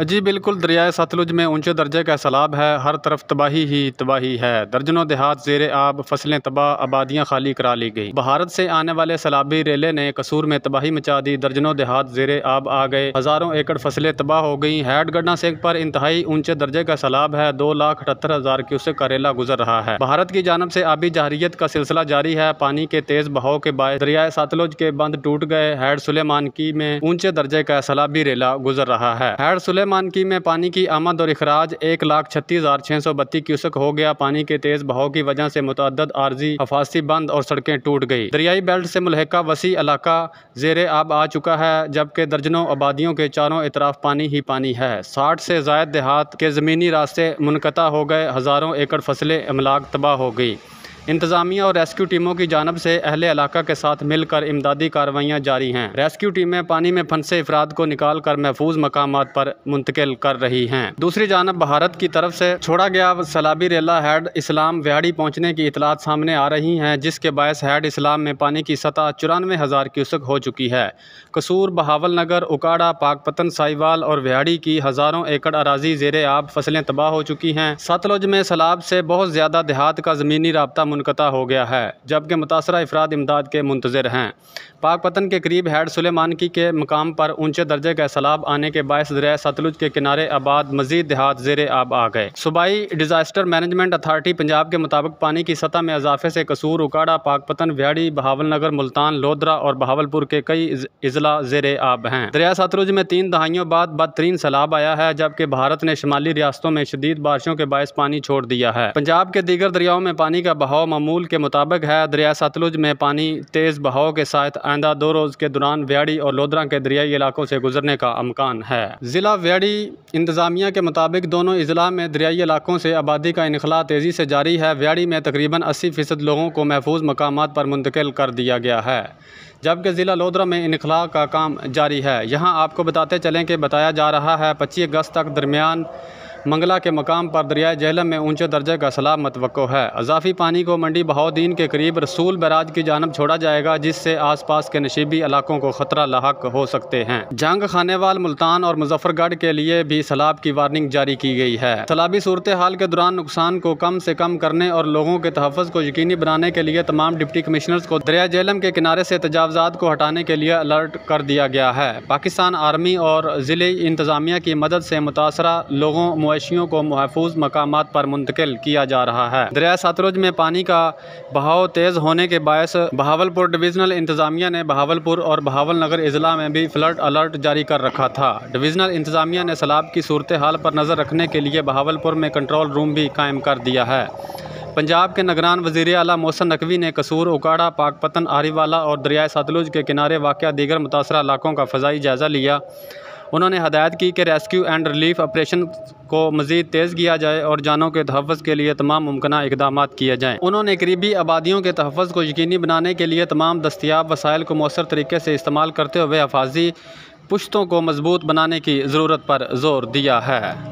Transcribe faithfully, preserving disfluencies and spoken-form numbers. जी बिल्कुल, दरियाए सतलुज में ऊंचे दर्जे का सैलाब है। हर तरफ तबाही ही तबाही है। दर्जनों देहात जेर आब, फसलें तबाह, आबादियां खाली करा ली गई। भारत से आने वाले सैलाबी रेले ने कसूर में तबाही मचा दी। दर्जनों देहात जेर आब आ गए। हजारों एकड़ फसलें तबाह हो गई। हेड गंडा सिंह पर इंतहाई ऊंचे दर्जे का सैलाब है। दो लाख अठहत्तर हजार क्यूसेक का रेला गुजर रहा है। भारत की जानब से आबी जहरीत का सिलसिला जारी है। पानी के तेज बहाव के बायस दरियाए सतलुज के बंद टूट गए। हेड सुलेमान की में ऊंचे दर्जे का सैलाबी रेला गुजर रहा है। हेड सुलेमान की में पानी की आमद और अखराज एक लाख छत्तीस हजार छह सौ बत्तीस क्यूसक हो गया। पानी के तेज बहाव की वजह से मुतअद्दद आर्जी हफाजती बंद और सड़कें टूट गई। दरियाई बेल्ट से मुल्हका वसी इलाका जेरे आब आ चुका है, जबकि दर्जनों आबादियों के चारों इतराफ पानी ही पानी है। साठ से जायद देहात के ज़मीनी रास्ते मुनक़ता हो गए। हज़ारों एकड़ फसलें अमलाक तबाह हो गई। इंतजामिया और रेस्क्यू टीमों की जानब से अहले इलाका के साथ मिलकर इमदादी कार्रवाइयाँ जारी हैं। रेस्क्यू टीमें पानी में फंसे अफराद को निकाल कर महफूज मकामात पर मुंतकिल कर रही हैं। दूसरी जानब भारत की तरफ से छोड़ा गया सैलाबी रेला हेड इस्लाम व्याड़ी पहुँचने की इतलात सामने आ रही हैं, जिसके बायस हेड इस्लाम में पानी की सतह चौरानवे हज़ार क्यूसक हो चुकी है। कसूर, बहावलनगर, ओकाड़ा, पाकपतन, साहिवाल और व्याड़ी की हज़ारों एकड़ अराजी जेर आब, फसलें तबाह हो चुकी हैं। सतलुज में सैलाब से बहुत ज़्यादा देहात का ज़मीनी रबता मुनक़ता हो गया है, जबकि मुतासरा अफराद इमदाद के मुंतज़र हैं। पाकपतन के करीब हेड सुलेमान की के मकाम पर ऊंचे दर्जे का सैलाब आने के बायस दरिया सतलुज के किनारे आबाद मजीद देहात जेर आब आ गए। सूबाई डिज़ास्टर मैनेजमेंट अथार्टी पंजाब के मुताबिक पानी की सतह में इजाफे से कसूर, उकाड़ा, पाकपतन, व्याड़ी, बहावलनगर, मुल्तान, लोधरा और बहावलपुर के कई अजला जेर आब हैं। दरिया सतलुज में तीन दहाइयों बाद बदतरीन सैलाब आया है, जबकि भारत ने शुमाली रियासतों में शदीद बारिशों के बायस पानी छोड़ दिया है। पंजाब के दीगर दरियाओं में पानी का बहाव मामूल के मुताबिक है। दरिया सतलुज में पानी तेज़ बहाव के साथ आइंदा दो रोज़ के दौरान व्याड़ी और लोधरा के दरियाई इलाकों से गुजरने का अमकान है। ज़िला व्याड़ी इंतजामिया के मुताबिक दोनों अजला में दरियाई इलाकों से आबादी का इनखला तेज़ी से जारी है। व्याड़ी में तकरीबन अस्सी फ़ीसद लोगों को महफूज मकामात पर मुंतकिल कर दिया गया है, जबकि ज़िला लोधरा में इनखला का काम जारी है। यहाँ आपको बताते चलें कि बताया जा रहा है पच्चीस अगस्त तक दरमियान मंगला के मकाम पर दरियाए झेलम में ऊंचे दर्जे का सैलाब मतवक्को है। अजाफी पानी को मंडी बहाउद्दीन के करीब रसूल बैराज की जानब छोड़ा जाएगा, जिससे आसपास के नशीबी इलाकों को खतरा लाहक हो सकते हैं। जंग खानेवाल, मुल्तान और मुजफ्फरगढ़ के लिए भी सैलाब की वार्निंग जारी की गई है। सैलाबी सूरत हाल के दौरान नुकसान को कम से कम करने और लोगों के तहफ़्फ़ुज़ को यकीनी बनाने के लिए तमाम डिप्टी कमिश्नर्स को दरियाए झेलम के किनारे से तजावज़ात को हटाने के लिए अलर्ट कर दिया गया है। पाकिस्तान आर्मी और ज़िले इंतजामिया की मदद से मुतासरा लोगों मवेशियों को महफूज मकामात पर मुंतकिल किया जा रहा है। दरिया सतलुज में पानी का बहाव तेज़ होने के बायस बहावलपुर डिवीज़नल इंतजामिया ने बहावलपुर और बहावलनगर इजला में भी फ्लड अलर्ट जारी कर रखा था। डिवीज़नल इंतजामिया ने सैलाब की सूरत हाल पर नज़र रखने के लिए बहावलपुर में कंट्रोल रूम भी कायम कर दिया है। पंजाब के नगरान वज़ीर आला मोहसिन नकवी ने कसूर, ओकाड़ा, पाकपतन, आरीवाला और दरियाए सतलुज के किनारे वाक़ दीगर मुतासरा इलाकों का फ़ज़ाई जायज़ा लिया। उन्होंने हदायत की कि रेस्क्यू एंड रिलीफ ऑपरेशन को मज़ीद तेज़ किया जाए और जानों के तहफ़्फ़ुज़ के लिए तमाम मुमकिन इक़दाम किए जाएँ। उन्होंने करीबी आबादियों के तहफ़्फ़ुज़ को यकीनी बनाने के लिए तमाम दस्तियाब वसाइल को मौसर तरीके से इस्तेमाल करते हुए हफाजी पुश्तों को मजबूत बनाने की ज़रूरत पर जोर दिया है।